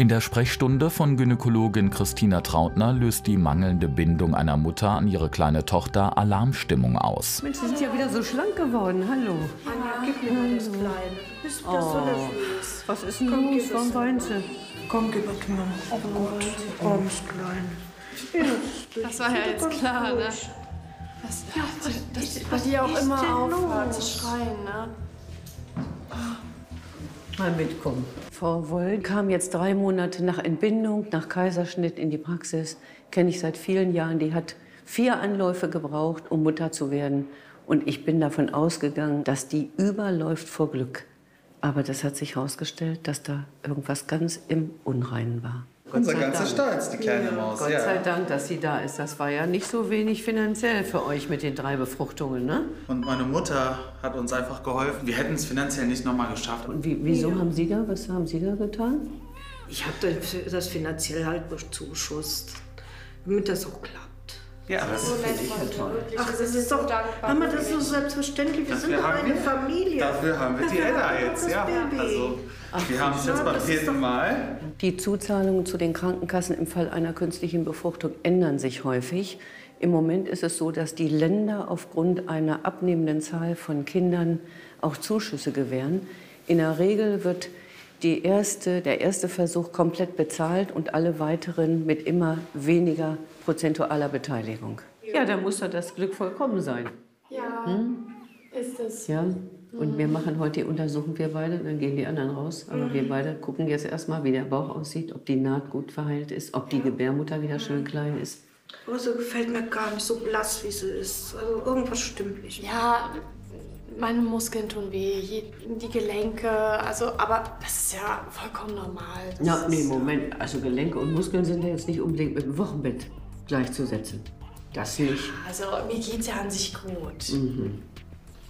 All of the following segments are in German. In der Sprechstunde von Gynäkologin Christina Trautner löst die mangelnde Bindung einer Mutter an ihre kleine Tochter Alarmstimmung aus. Mensch, Sie sind ja wieder so schlank geworden. Hallo. Anja, gib mir mal das Kleid. Bist du so nervös? Was ist denn los? Warum weinst du? Komm, gib es mal. Oh Gott, armes Klein. Das war ja jetzt klar, ne? Das hört ja auch immer auf zu schreien, ne? Mal mitkommen. Frau Woll kam jetzt 3 Monate nach Entbindung, nach Kaiserschnitt in die Praxis. Kenne ich seit vielen Jahren. Die hat 4 Anläufe gebraucht, um Mutter zu werden. Und ich bin davon ausgegangen, dass die überläuft vor Glück. Aber das hat sich herausgestellt, dass da irgendwas ganz im Unreinen war. Unser ganzer Stolz, die kleine Maus. Gott sei Dank, dass sie da ist. Das war ja nicht so wenig finanziell für euch mit den 3 Befruchtungen, ne? Und meine Mutter hat uns einfach geholfen. Wir hätten es finanziell nicht nochmal geschafft. Und wieso haben Sie da, was haben Sie da getan? Ich habe das finanziell halt bezuschusst, damit das auch klappt. Ja, das ist für dich halt toll. Ach, das ist doch dankbar. Mama, das ist so selbstverständlich. Wir sind doch eine Familie. Dafür haben wir die Edda jetzt, ja. Also, wir haben es jetzt beim 4. Mal. Die Zuzahlungen zu den Krankenkassen im Fall einer künstlichen Befruchtung ändern sich häufig. Im Moment ist es so, dass die Länder aufgrund einer abnehmenden Zahl von Kindern auch Zuschüsse gewähren. In der Regel wird der erste Versuch komplett bezahlt und alle weiteren mit immer weniger prozentualer Beteiligung. Ja, da muss doch das Glück vollkommen sein. Ja, ist es. Ja. Und wir machen heute, die untersuchen wir beide, dann gehen die anderen raus. Aber wir beide gucken jetzt erstmal, wie der Bauch aussieht, ob die Naht gut verheilt ist, ob die Gebärmutter wieder schön klein ist. Oh, so gefällt mir gar nicht, so blass wie sie ist. Also irgendwas stimmt nicht. Ja, meine Muskeln tun weh, die Gelenke, also, aber das ist ja vollkommen normal. Ja, nee, Moment, also Gelenke und Muskeln sind ja jetzt nicht unbedingt mit dem Wochenbett gleichzusetzen. Das nicht. Also mir geht's ja an sich gut. Mhm.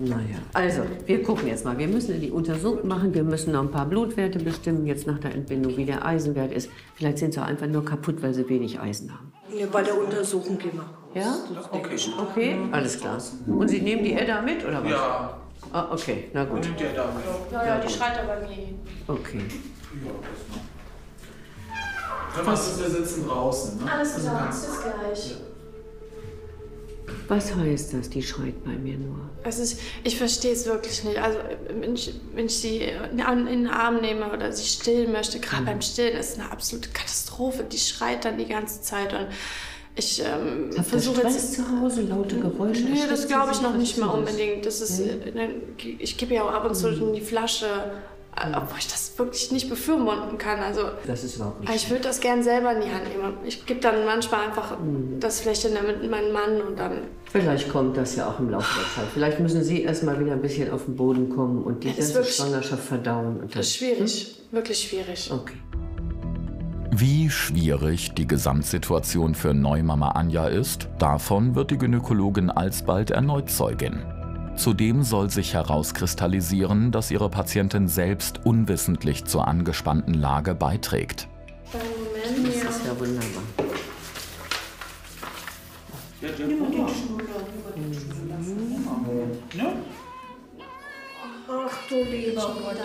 Naja, also wir gucken jetzt mal. Wir müssen die Untersuchung machen, wir müssen noch ein paar Blutwerte bestimmen, jetzt nach der Entbindung, wie der Eisenwert ist. Vielleicht sind sie auch einfach nur kaputt, weil sie wenig Eisen haben. Ja, bei der Untersuchung gehen wir. Ja? Okay, alles klar. Und Sie nehmen die Edda mit, oder was? Ja. Ah, okay, na gut. Und die Edda mit. Ja, die schreit aber mir hin. Okay. Was? Wir sitzen draußen, ne? Alles klar, das ist gleich. Was heißt das, die schreit bei mir nur? Also ich verstehe es wirklich nicht. Also wenn ich sie in den Arm nehme oder sie stillen möchte, gerade beim Stillen ist es eine absolute Katastrophe. Die schreit dann die ganze Zeit und ich versuche jetzt zu Hause laute Geräusche. Nee, das glaube ich noch nicht mal unbedingt. Das ist, ich gebe ja auch ab und zu in die Flasche. Obwohl ich das wirklich nicht befürworten kann. Also, das ist überhaupt nicht. Ich würde das gern selber in die Hand nehmen. Ich gebe dann manchmal einfach das Fläschchen damit in meinen Mann und dann. Vielleicht kommt das ja auch im Laufe der Zeit. Vielleicht müssen Sie erst mal wieder ein bisschen auf den Boden kommen und die ganze Schwangerschaft verdauen. Und das ist schwierig, wirklich schwierig. Okay. Wie schwierig die Gesamtsituation für Neumama Anja ist, davon wird die Gynäkologin alsbald erneut Zeugin. Zudem soll sich herauskristallisieren, dass ihre Patientin selbst unwissentlich zur angespannten Lage beiträgt. Das ist ja wunderbar. Ach du lieber Gott,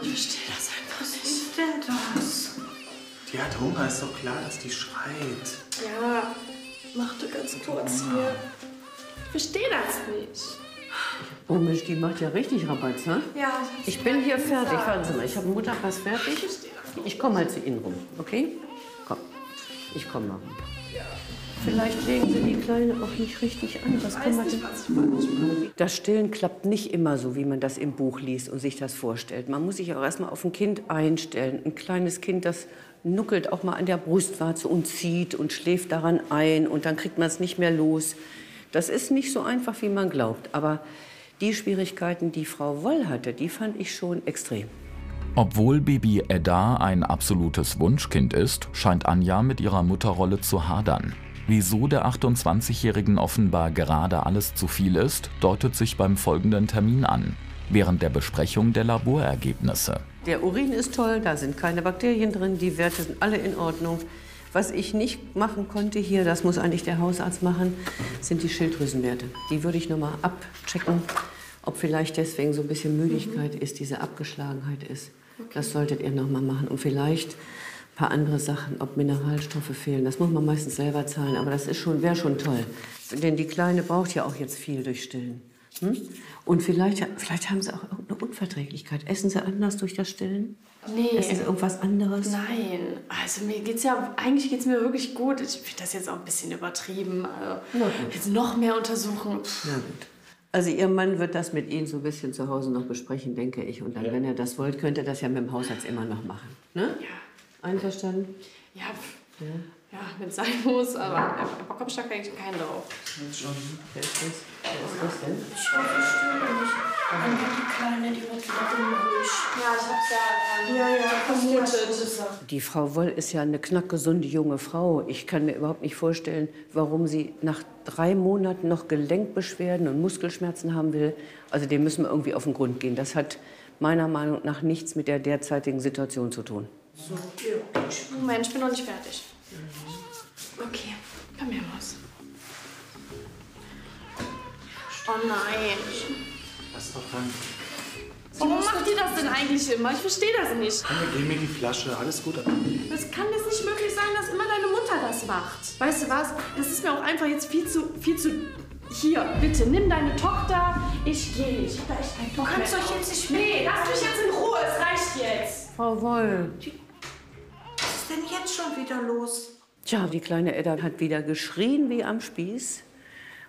ich verstehe das einfach nicht. Was ist denn das? Die hat Hunger, ist doch klar, dass die schreit. Ja, mach du ganz kurz hier. Ich verstehe das nicht. Oh Mensch, die macht ja richtig Rabatz, ne? Ja. Ich bin hier fertig. Warten Sie mal, ich habe einen Mutterpass fertig. Ich komme mal zu Ihnen rum, okay? Komm, ich komme mal rum. Ja. Vielleicht legen Sie die Kleine auch nicht richtig an. Was kann man denn? Das Stillen klappt nicht immer so, wie man das im Buch liest und sich das vorstellt. Man muss sich auch erstmal auf ein Kind einstellen. Ein kleines Kind, das nuckelt auch mal an der Brustwarze und zieht und schläft daran ein. Und dann kriegt man es nicht mehr los. Das ist nicht so einfach, wie man glaubt. Aber die Schwierigkeiten, die Frau Woll hatte, die fand ich schon extrem. Obwohl Baby Edda ein absolutes Wunschkind ist, scheint Anja mit ihrer Mutterrolle zu hadern. Wieso der 28-Jährigen offenbar gerade alles zu viel ist, deutet sich beim folgenden Termin an, während der Besprechung der Laborergebnisse. Der Urin ist toll, da sind keine Bakterien drin, die Werte sind alle in Ordnung. Was ich nicht machen konnte hier, das muss eigentlich der Hausarzt machen, sind die Schilddrüsenwerte. Die würde ich noch mal abchecken, ob vielleicht deswegen so ein bisschen Müdigkeit ist, diese Abgeschlagenheit ist. Okay. Das solltet ihr nochmal machen. Und vielleicht ein paar andere Sachen, ob Mineralstoffe fehlen. Das muss man meistens selber zahlen, aber das ist schon, wäre schon toll. Denn die Kleine braucht ja auch jetzt viel durch Stillen. Hm? Und vielleicht haben sie auch irgendeine Unverträglichkeit. Essen sie anders durch das Stillen? Nee. Essen sie irgendwas anderes? Nein. Also mir geht's ja, eigentlich geht's mir wirklich gut. Ich finde das jetzt auch ein bisschen übertrieben. Also, jetzt noch mehr untersuchen. Na gut. Also ihr Mann wird das mit Ihnen so ein bisschen zu Hause noch besprechen, denke ich. Und dann, wenn ihr das wollt, könnt ihr das ja mit dem Hausarzt immer noch machen. Ne? Ja. Einverstanden? Ja. Ja, wenn es sein muss, aber er kommt stark eigentlich keinen drauf. Wer ist das denn? Ich hoffe, ich störe nicht. Die Kleine, die wird gerade unruhig. Ja, ich hab's ja vermutet. Die Frau Woll ist ja eine knackgesunde junge Frau. Ich kann mir überhaupt nicht vorstellen, warum sie nach 3 Monaten noch Gelenkbeschwerden und Muskelschmerzen haben will. Also dem müssen wir irgendwie auf den Grund gehen. Das hat meiner Meinung nach nichts mit der derzeitigen Situation zu tun. So. Moment, ich bin noch nicht fertig. Okay, komm her, Maus. Oh nein. Lass doch dran. Warum macht ihr das denn eigentlich immer? Ich verstehe das nicht. Komm, gib mir die Flasche, alles gut. Das kann jetzt nicht möglich sein, dass immer deine Mutter das macht. Weißt du was? Das ist mir auch einfach jetzt viel zu... Hier, bitte, nimm deine Tochter. Ich gehe nicht. Ich hab da echt keine Tochter. Du kannst euch jetzt nicht mehr... Nee, lass mich jetzt in Ruhe, es reicht jetzt. Frau Woll. Was ist denn jetzt schon wieder los? Tja, die kleine Edda hat wieder geschrien wie am Spieß.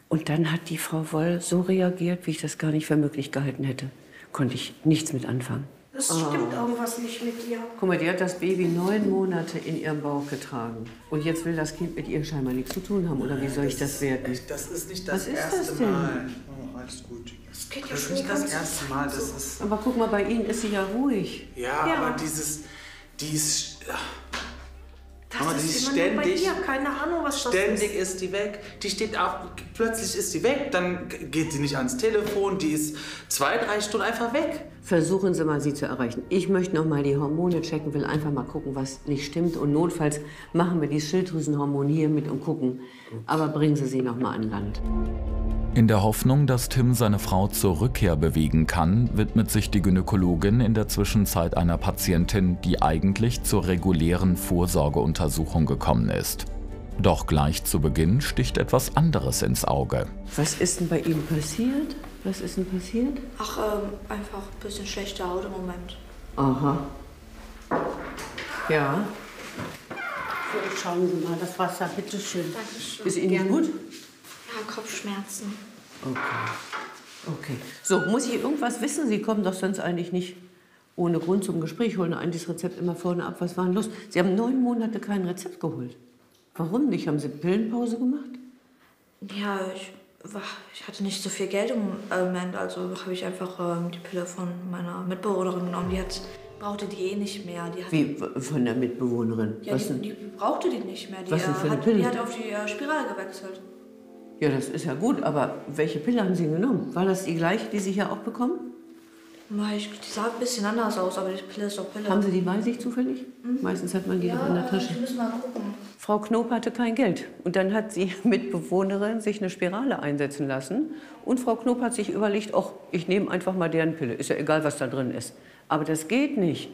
Und dann hat die Frau Woll so reagiert, wie ich das gar nicht für möglich gehalten hätte. Konnte ich nichts mit anfangen. Es stimmt irgendwas nicht mit dir. Guck mal, die hat das Baby 9 Monate in ihrem Bauch getragen. Und jetzt will das Kind mit ihr scheinbar nichts zu tun haben. Oder wie soll ich das werten? Das ist nicht das erste Mal. Oh, alles gut. Das geht ja schon nicht das erste Mal. Das ist... Aber guck mal, bei Ihnen ist sie ja ruhig. Ja, aber dieses... Aber die ist ständig, keine Ahnung, was ständig ist die weg, die steht auf, plötzlich ist sie weg, dann geht sie nicht ans Telefon, die ist 2, 3 Stunden einfach weg. Versuchen Sie mal, sie zu erreichen. Ich möchte noch mal die Hormone checken, will einfach mal gucken, was nicht stimmt. Und notfalls machen wir die Schilddrüsenhormone hier mit und gucken. Aber bringen Sie sie noch mal an Land. In der Hoffnung, dass Tim seine Frau zur Rückkehr bewegen kann, widmet sich die Gynäkologin in der Zwischenzeit einer Patientin, die eigentlich zur regulären Vorsorgeuntersuchung gekommen ist. Doch gleich zu Beginn sticht etwas anderes ins Auge. Was ist denn bei ihm passiert? Was ist denn passiert? Ach, einfach ein bisschen schlechte Haut im Moment. Aha. Ja. So, schauen Sie mal, das Wasser, bitteschön. Dankeschön. Ist Ihnen gut? Ja, Kopfschmerzen. Okay. Okay. So, muss ich irgendwas wissen? Sie kommen doch sonst eigentlich nicht ohne Grund zum Gespräch, holen ein das Rezept immer vorne ab. Was war denn los? Sie haben 9 Monate kein Rezept geholt. Warum nicht? Haben Sie Pillenpause gemacht? Ja, ich hatte nicht so viel Geld im Moment, also habe ich einfach die Pille von meiner Mitbewohnerin genommen. Brauchte die eh nicht mehr. Wie, von der Mitbewohnerin? Ja, die brauchte die nicht mehr. Die, was denn für eine Pille? Die hat auf die Spirale gewechselt. Ja, das ist ja gut, aber welche Pille haben Sie genommen? War das die gleiche, die Sie hier auch bekommen? Die sah ein bisschen anders aus, aber die Pille ist doch Pille. Haben Sie die bei sich zufällig? Mhm. Meistens hat man die doch in der Tasche. Ich muss mal gucken. Frau Knop hatte kein Geld und dann hat die Mitbewohnerin sich eine Spirale einsetzen lassen und Frau Knop hat sich überlegt, ach, ich nehme einfach mal deren Pille, ist ja egal, was da drin ist. Aber das geht nicht.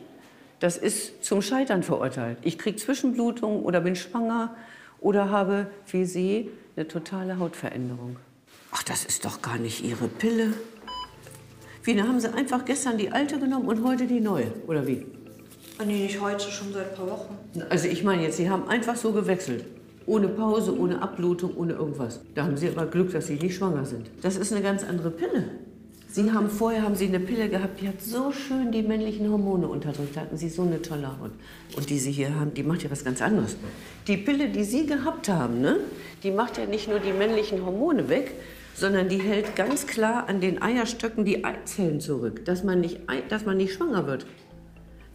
Das ist zum Scheitern verurteilt. Ich kriege Zwischenblutungen oder bin schwanger oder habe, wie Sie, eine totale Hautveränderung. Ach, das ist doch gar nicht Ihre Pille. Wie, da haben Sie einfach gestern die alte genommen und heute die neue, oder wie? Nee, nicht heute, schon seit ein paar Wochen. Also ich meine jetzt, Sie haben einfach so gewechselt. Ohne Pause, ohne Abblutung, ohne irgendwas. Da haben Sie aber Glück, dass Sie nicht schwanger sind. Das ist eine ganz andere Pille. Vorher haben Sie eine Pille gehabt, die hat so schön die männlichen Hormone unterdrückt. Da hatten Sie so eine tolle Haut. Und die Sie hier haben, die macht ja was ganz anderes. Die Pille, die Sie gehabt haben, ne, die macht ja nicht nur die männlichen Hormone weg, sondern die hält ganz klar an den Eierstöcken die Eizellen zurück, dass man nicht schwanger wird.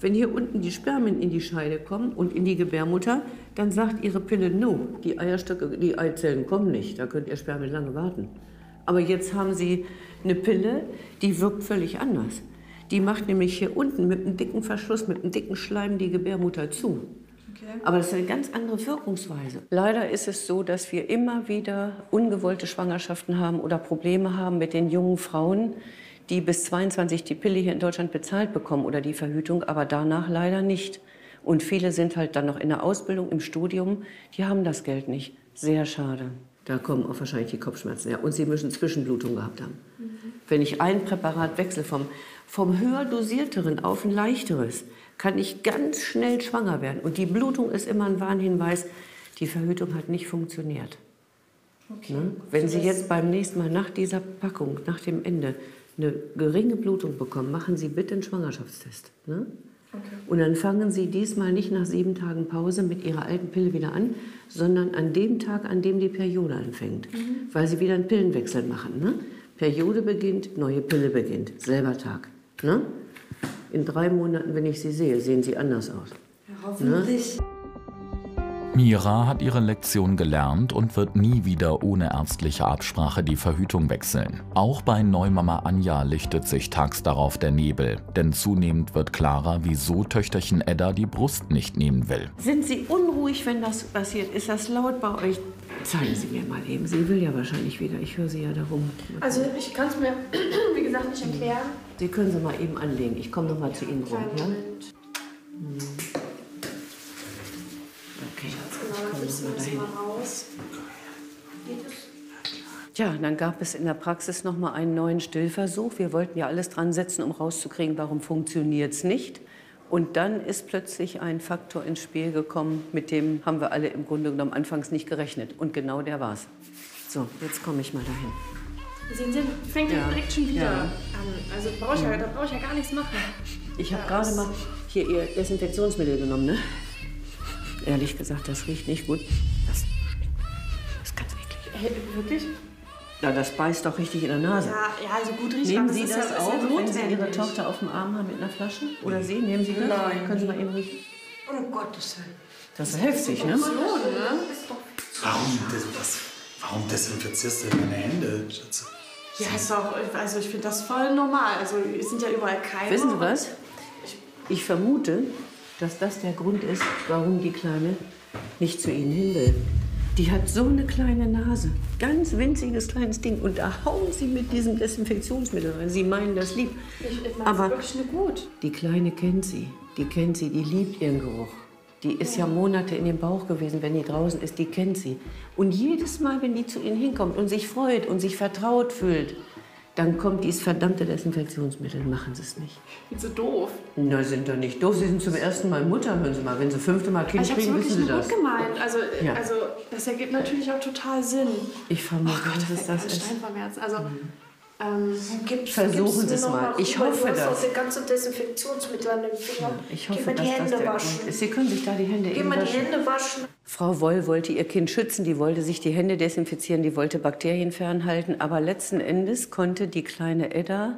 Wenn hier unten die Spermien in die Scheide kommen und in die Gebärmutter, dann sagt Ihre Pille, no, die Eierstöcke, die Eizellen kommen nicht, da könnt ihr Spermien lange warten. Aber jetzt haben Sie eine Pille, die wirkt völlig anders. Die macht nämlich hier unten mit einem dicken Verschluss, mit einem dicken Schleim die Gebärmutter zu. Okay. Aber das ist eine ganz andere Wirkungsweise. Leider ist es so, dass wir immer wieder ungewollte Schwangerschaften haben oder Probleme haben mit den jungen Frauen, die bis 22 die Pille hier in Deutschland bezahlt bekommen oder die Verhütung, aber danach leider nicht. Und viele sind halt dann noch in der Ausbildung, im Studium, die haben das Geld nicht. Sehr schade. Da kommen auch wahrscheinlich die Kopfschmerzen her. Und sie müssen Zwischenblutung gehabt haben. Mhm. Wenn ich ein Präparat wechsle vom höher dosierteren auf ein leichteres, kann ich ganz schnell schwanger werden. Und die Blutung ist immer ein Warnhinweis, die Verhütung hat nicht funktioniert. Okay. Ne? Wenn Sie jetzt beim nächsten Mal nach dieser Packung, nach dem Ende, eine geringe Blutung bekommen, machen Sie bitte einen Schwangerschaftstest. Ne? Okay. Und dann fangen Sie diesmal nicht nach 7 Tagen Pause mit Ihrer alten Pille wieder an, sondern an dem Tag, an dem die Periode anfängt, weil Sie wieder einen Pillenwechsel machen. Ne? Periode beginnt, neue Pille beginnt, selber Tag. Ne? In 3 Monaten, wenn ich Sie sehe, sehen Sie anders aus. Ja, hoffentlich. Ne? Mira hat ihre Lektion gelernt und wird nie wieder ohne ärztliche Absprache die Verhütung wechseln. Auch bei Neumama Anja lichtet sich tags darauf der Nebel. Denn zunehmend wird klarer, wieso Töchterchen Edda die Brust nicht nehmen will. Sind Sie unruhig, wenn das passiert? Ist das laut bei euch? Zeigen Sie mir mal eben. Sie will ja wahrscheinlich wieder. Ich höre Sie ja darum. Also ich kann es mir, wie gesagt, nicht erklären. Sie können sie mal eben anlegen. Ich komme noch mal zu Ihnen rum. Ja? Ja, dann gab es in der Praxis noch mal einen neuen Stillversuch. Wir wollten ja alles dran setzen, um rauszukriegen, warum funktioniert es nicht. Und dann ist plötzlich ein Faktor ins Spiel gekommen, mit dem haben wir alle im Grunde genommen anfangs nicht gerechnet. Und genau der war's. So, jetzt komme ich mal dahin. Sehen Sie, fängt ja direkt schon wieder an. Also da brauche ich ja gar nichts machen. Ich habe gerade mal hier Ihr Desinfektionsmittel genommen, ne? Ehrlich gesagt, das riecht nicht gut. Das ist ganz eklig. Wirklich? Ja, das beißt doch richtig in der Nase. Ja, also gut riecht. Nehmen Sie das auch, wenn Sie Ihre Tochter auf dem Arm haben mit einer Flasche? Oder Sie? Nehmen Sie das? Nein. Können Sie mal eben riechen? Um Gottes Willen. Das ist heftig, ne? Warum desinfizierst du denn deine Hände, Schatze? Ja, ist doch, also ich finde das voll normal. Also es sind ja überall Keime. Wissen Sie was? Ich vermute, dass das der Grund ist, warum die Kleine nicht zu Ihnen hin will. Die hat so eine kleine Nase, ganz winziges kleines Ding. Und da hauen Sie mit diesem Desinfektionsmittel rein. Sie meinen das lieb. Ich meine, aber das ist wirklich nur gut. Die Kleine kennt Sie, die liebt ihren Geruch. Die ist ja Monate in dem Bauch gewesen, wenn die draußen ist, die kennt Sie. Und jedes Mal, wenn die zu Ihnen hinkommt und sich freut und sich vertraut fühlt, dann kommt dieses verdammte Desinfektionsmittel, machen Sie es nicht. Sind Sie doof? Na, sind doch nicht doof. Sie sind zum ersten Mal Mutter, hören Sie mal. Wenn Sie 5. Mal Kind kriegen, wissen Sie das. Ich habe es wirklich gut gemeint. Also, das ergibt natürlich auch total Sinn. Ich vermute, dass es das ist. Stein vom Herzen. Also, versuchen Sie es mal. Ich hoffe, dass... Du hast das ganze Desinfektionsmittel an den Fingern. Ich hoffe, dass das der Grund ist. Sie können sich da die Hände eben waschen. Geh mal die Hände waschen. Frau Woll wollte ihr Kind schützen, die wollte sich die Hände desinfizieren, die wollte Bakterien fernhalten. Aber letzten Endes konnte die kleine Edda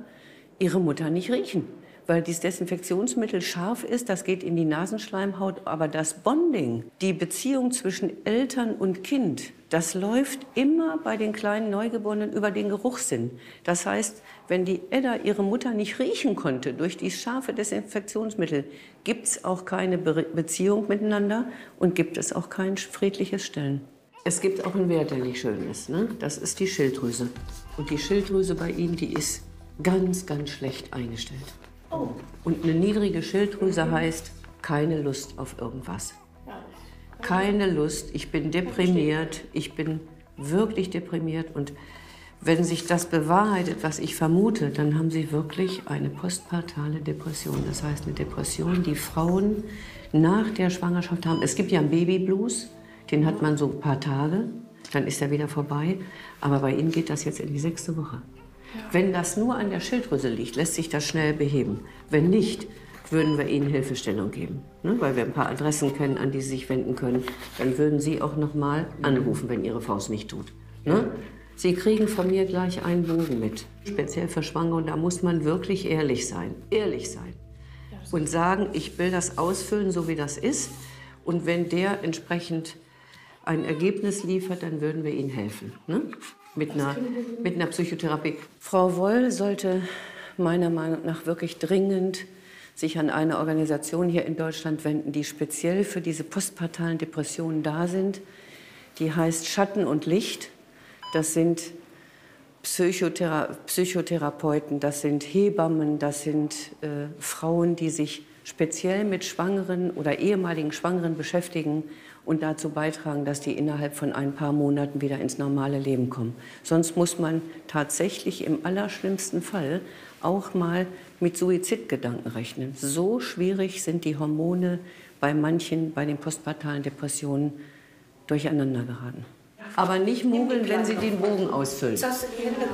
ihre Mutter nicht riechen. Weil dieses Desinfektionsmittel scharf ist, das geht in die Nasenschleimhaut. Aber das Bonding, die Beziehung zwischen Eltern und Kind, das läuft immer bei den kleinen Neugeborenen über den Geruchssinn. Das heißt, wenn die Edda ihre Mutter nicht riechen konnte durch dieses scharfe Desinfektionsmittel, gibt es auch keine Beziehung miteinander und gibt es auch kein friedliches Stillen. Es gibt auch einen Wert, der nicht schön ist. Ne? Das ist die Schilddrüse. Und die Schilddrüse bei Ihnen, die ist ganz, ganz schlecht eingestellt. Und eine niedrige Schilddrüse heißt, keine Lust auf irgendwas. Keine Lust, ich bin deprimiert, ich bin wirklich deprimiert. Und wenn sich das bewahrheitet, was ich vermute, dann haben Sie wirklich eine postpartale Depression. Das heißt, eine Depression, die Frauen nach der Schwangerschaft haben. Es gibt ja einen Babyblues, den hat man so ein paar Tage, dann ist er wieder vorbei. Aber bei Ihnen geht das jetzt in die 6. Woche. Wenn das nur an der Schilddrüse liegt, lässt sich das schnell beheben. Wenn nicht, würden wir Ihnen Hilfestellung geben, ne? Weil wir ein paar Adressen kennen, an die Sie sich wenden können. Dann würden Sie auch noch mal anrufen, wenn Ihre Frau es nicht tut. Ne? Sie kriegen von mir gleich einen Bogen mit, speziell für Schwangere. Und da muss man wirklich ehrlich sein und sagen, ich will das ausfüllen, so wie das ist. Und wenn der entsprechend ein Ergebnis liefert, dann würden wir Ihnen helfen. Ne? Mit einer Psychotherapie. Frau Woll sollte meiner Meinung nach wirklich dringend sich an eine Organisation hier in Deutschland wenden, die speziell für diese postpartalen Depressionen da sind. Die heißt Schatten und Licht. Das sind Psychotherapeuten, das sind Hebammen, das sind Frauen, die sich speziell mit Schwangeren oder ehemaligen Schwangeren beschäftigen und dazu beitragen, dass die innerhalb von ein paar Monaten wieder ins normale Leben kommen. Sonst muss man tatsächlich im allerschlimmsten Fall auch mal mit Suizidgedanken rechnen. So schwierig sind die Hormone bei manchen, bei den postpartalen Depressionen, durcheinander geraten. Aber nicht mogeln, wenn Sie den Bogen ausfüllen.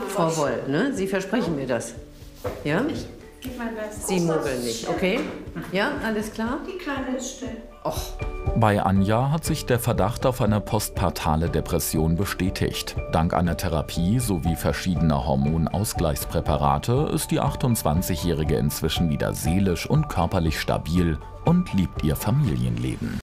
Frau Woll, ne? Sie versprechen mir das. Ja? Sie mogeln nicht, okay? Ja, alles klar? Die Kleine ist still. Och. Bei Anja hat sich der Verdacht auf eine postpartale Depression bestätigt. Dank einer Therapie sowie verschiedener Hormonausgleichspräparate ist die 28-Jährige inzwischen wieder seelisch und körperlich stabil und liebt ihr Familienleben.